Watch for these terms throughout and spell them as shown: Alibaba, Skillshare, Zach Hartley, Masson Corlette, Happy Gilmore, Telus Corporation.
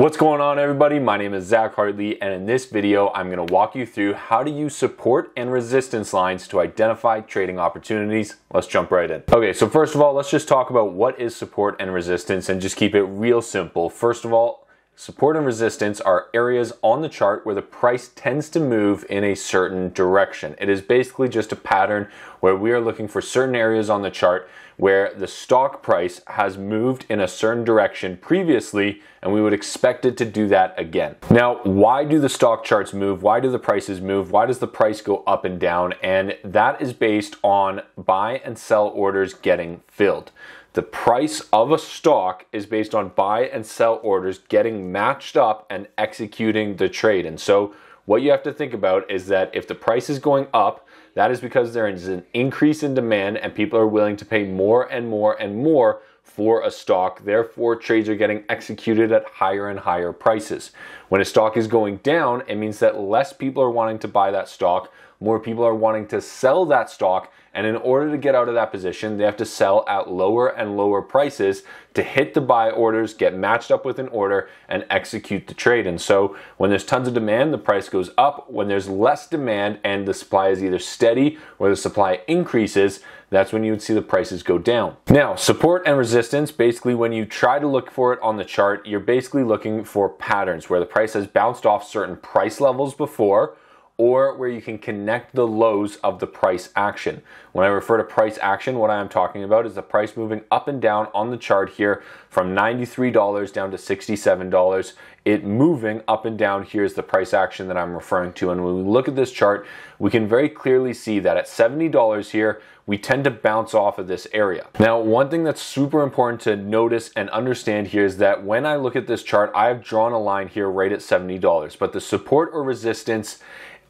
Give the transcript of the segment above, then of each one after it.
What's going on, everybody? My name is Zach Hartley, and in this video, I'm going to walk you through how to use support and resistance lines to identify trading opportunities. Let's jump right in. Okay, so first of all, let's just talk about what is support and resistance and just keep it real simple. First of all, support and resistance are areas on the chart where the price tends to move in a certain direction. It is basically just a pattern where we are looking for certain areas on the chart where the stock price has moved in a certain direction previously, and we would expect it to do that again. Now, why do the stock charts move? Why do the prices move? Why does the price go up and down? And that is based on buy and sell orders getting filled. The price of a stock is based on buy and sell orders getting matched up and executing the trade. And so what you have to think about is that if the price is going up, that is because there is an increase in demand and people are willing to pay more and more and more for a stock. Therefore, trades are getting executed at higher and higher prices. When a stock is going down, it means that less people are wanting to buy that stock, more people are wanting to sell that stock, and in order to get out of that position, they have to sell at lower and lower prices to hit the buy orders, get matched up with an order, and execute the trade. And so when there's tons of demand, the price goes up. When there's less demand and the supply is either steady or the supply increases, that's when you would see the prices go down. Now, support and resistance, basically when you try to look for it on the chart, you're basically looking for patterns where the price has bounced off certain price levels before, or where you can connect the lows of the price action. When I refer to price action, what I am talking about is the price moving up and down on the chart here from $93 down to $67. It moving up and down here is the price action that I'm referring to. And when we look at this chart, we can very clearly see that at $70 here, we tend to bounce off of this area. Now, one thing that's super important to notice and understand here is that when I look at this chart, I've drawn a line here right at $70, but the support or resistance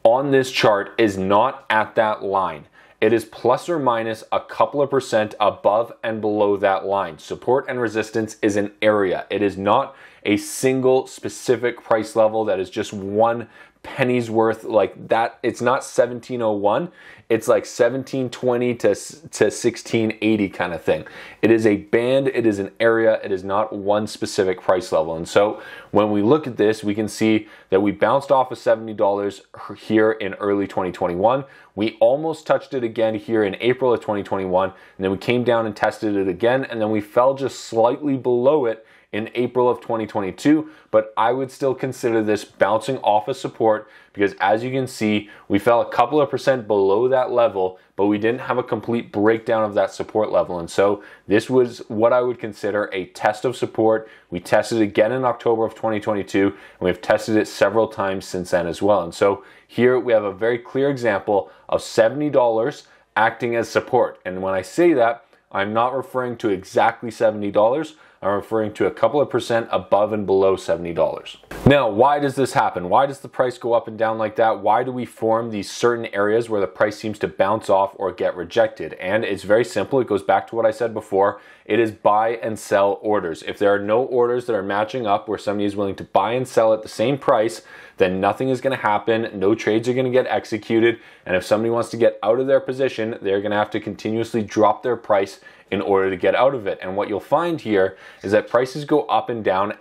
on this chart is not at that line. It is plus or minus a couple of percent above and below that line. Support and resistance is an area. It is not a single specific price level that is just one penny's worth like that. It's not 1701. It's like 1720 to 1680 kind of thing. It is a band. It is an area. It is not one specific price level. And so when we look at this, we can see that we bounced off of $70 here in early 2021. We almost touched it again here in April of 2021. And then we came down and tested it again. And then we fell just slightly below it in April of 2022, but I would still consider this bouncing off of support because, as you can see, we fell a couple of percent below that level, but we didn't have a complete breakdown of that support level. And so this was what I would consider a test of support. We tested again in October of 2022, and we've tested it several times since then as well. And so here we have a very clear example of $70 acting as support. And when I say that, I'm not referring to exactly $70. I'm referring to a couple of percent above and below $70. Now, why does this happen? Why does the price go up and down like that? Why do we form these certain areas where the price seems to bounce off or get rejected? And it's very simple. It goes back to what I said before. It is buy and sell orders. If there are no orders that are matching up where somebody is willing to buy and sell at the same price, then nothing is going to happen. No trades are going to get executed. And if somebody wants to get out of their position, they're going to have to continuously drop their price in order to get out of it. And what you'll find here is that prices go up and down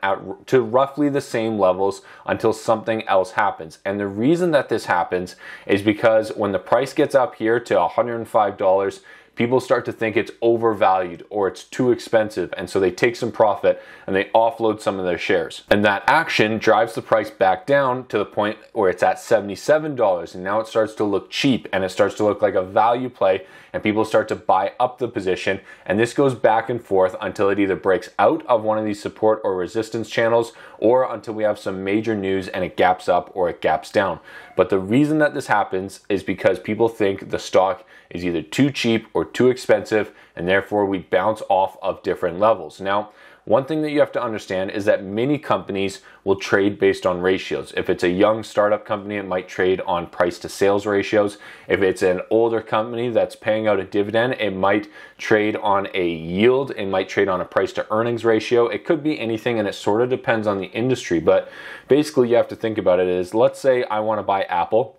to roughly the same levels until something else happens. And the reason that this happens is because when the price gets up here to $105, people start to think it's overvalued or it's too expensive, and so they take some profit and they offload some of their shares. And that action drives the price back down to the point where it's at $77, and now it starts to look cheap and it starts to look like a value play, and people start to buy up the position, and this goes back and forth until it either breaks out of one of these support or resistance channels or until we have some major news and it gaps up or it gaps down. But the reason that this happens is because people think the stock is either too cheap or too expensive, and therefore we bounce off of different levels. Now, one thing that you have to understand is that many companies will trade based on ratios. If it's a young startup company, it might trade on price to sales ratios. If it's an older company that's paying out a dividend, it might trade on a yield. It might trade on a price to earnings ratio. It could be anything, and it sort of depends on the industry. But basically, you have to think about it is, let's say I want to buy Apple.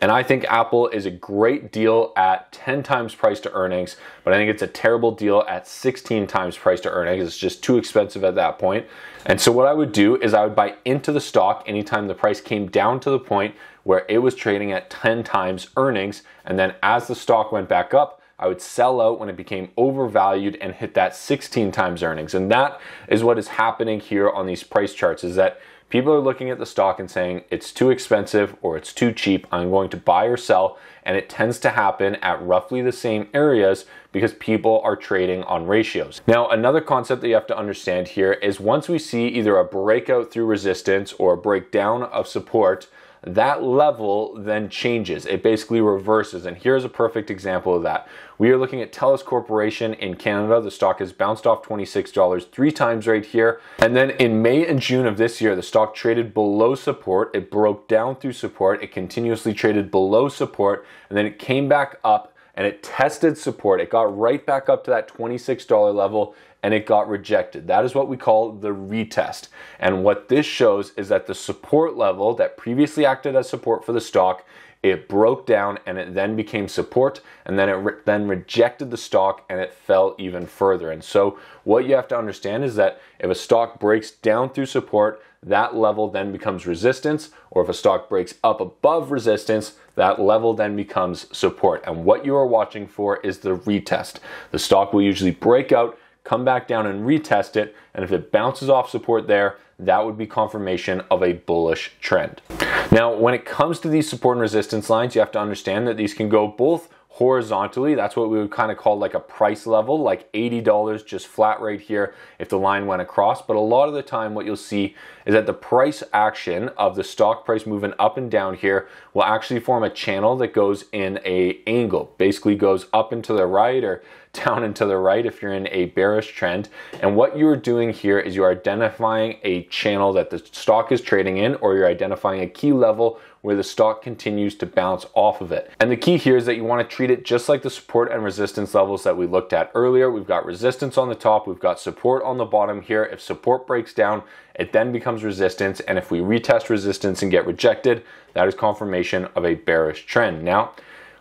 And I think Apple is a great deal at 10 times price to earnings, but I think it's a terrible deal at 16 times price to earnings. It's just too expensive at that point. And so what I would do is I would buy into the stock anytime the price came down to the point where it was trading at 10 times earnings. And then as the stock went back up, I would sell out when it became overvalued and hit that 16 times earnings. And that is what is happening here on these price charts, is that people are looking at the stock and saying it's too expensive or it's too cheap, I'm going to buy or sell, and it tends to happen at roughly the same areas because people are trading on ratios. Now, another concept that you have to understand here is once we see either a breakout through resistance or a breakdown of support, that level then changes. It basically reverses, and here's a perfect example of that. We are looking at Telus Corporation in Canada. The stock has bounced off $26 three times right here. And then in May and June of this year, the stock traded below support. It broke down through support. It continuously traded below support, and then it came back up and it tested support. It got right back up to that $26 level and it got rejected. That is what we call the retest. And what this shows is that the support level that previously acted as support for the stock, it broke down and it then became support, and then it then rejected the stock and it fell even further. And so what you have to understand is that if a stock breaks down through support, that level then becomes resistance, or if a stock breaks up above resistance, that level then becomes support. And what you are watching for is the retest. The stock will usually break out, come back down and retest it, and if it bounces off support there, that would be confirmation of a bullish trend. Now, when it comes to these support and resistance lines, you have to understand that these can go both horizontally. That's what we would kind of call like a price level, like $80 just flat right here if the line went across. But a lot of the time what you'll see is that the price action of the stock price moving up and down here will actually form a channel that goes in a angle, basically goes up into the right or down into the right if you're in a bearish trend. And what you're doing here is you're identifying a channel that the stock is trading in, or you're identifying a key level where the stock continues to bounce off of it. And the key here is that you want to treat it just like the support and resistance levels that we looked at earlier. We've got resistance on the top, we've got support on the bottom here. If support breaks down, it then becomes resistance, and if we retest resistance and get rejected, that is confirmation of a bearish trend. Now,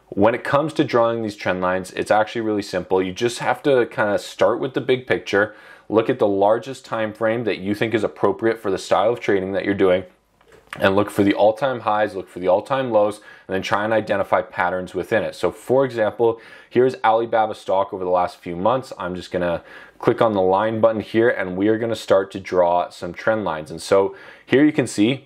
when it comes to drawing these trend lines, it's actually really simple. You just have to kind of start with the big picture, look at the largest time frame that you think is appropriate for the style of trading that you're doing, and look for the all-time highs, look for the all-time lows, and then try and identify patterns within it. So for example, here's Alibaba stock over the last few months. I'm just gonna click on the line button here, and we are gonna start to draw some trend lines. And so here you can see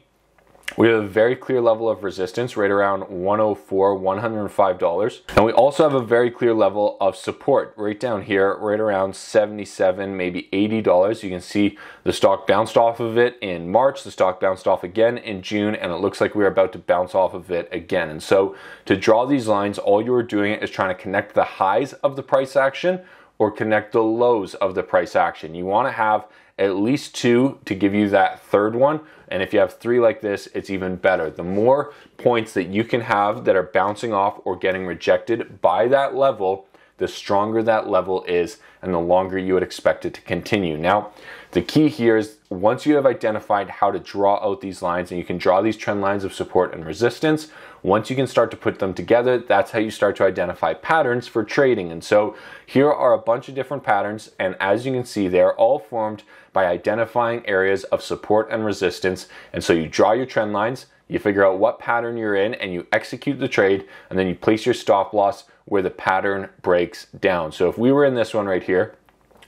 we have a very clear level of resistance right around $104, $105. And we also have a very clear level of support right down here, right around $77, maybe $80. You can see the stock bounced off of it in March, the stock bounced off again in June, and it looks like we're about to bounce off of it again. And so to draw these lines, all you're doing is trying to connect the highs of the price action or connect the lows of the price action. You wanna have at least two to give you that third one. And if you have three like this, it's even better. The more points that you can have that are bouncing off or getting rejected by that level, the stronger that level is and the longer you would expect it to continue. Now, the key here is once you have identified how to draw out these lines, and you can draw these trend lines of support and resistance, once you can start to put them together, that's how you start to identify patterns for trading. And so here are a bunch of different patterns, and as you can see, they're all formed by identifying areas of support and resistance. And so you draw your trend lines, you figure out what pattern you're in, and you execute the trade, and then you place your stop loss where the pattern breaks down. So if we were in this one right here,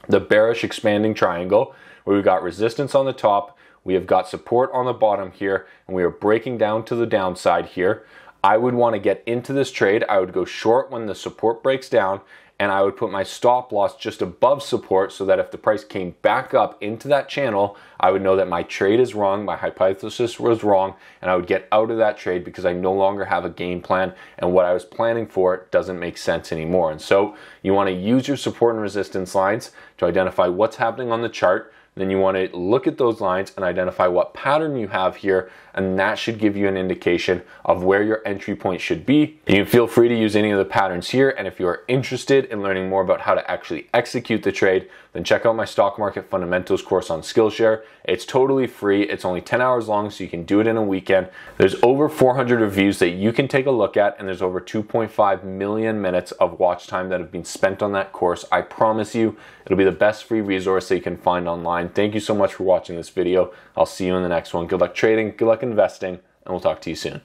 the bearish expanding triangle, where we've got resistance on the top, we have got support on the bottom here, and we are breaking down to the downside here, I would want to get into this trade. I would go short when the support breaks down, and I would put my stop loss just above support so that if the price came back up into that channel, I would know that my trade is wrong, my hypothesis was wrong, and I would get out of that trade because I no longer have a game plan, and what I was planning for doesn't make sense anymore. And so you want to use your support and resistance lines to identify what's happening on the chart, then you want to look at those lines and identify what pattern you have here, and that should give you an indication of where your entry point should be. You can feel free to use any of the patterns here, and if you are interested in learning more about how to actually execute the trade, then check out my Stock Market Fundamentals course on Skillshare. It's totally free. It's only 10 hours long, so you can do it in a weekend. There's over 400 reviews that you can take a look at, and there's over 2.5 million minutes of watch time that have been spent on that course. I promise you, it'll be the best free resource that you can find online. Thank you so much for watching this video. I'll see you in the next one. Good luck trading, good luck investing, and we'll talk to you soon.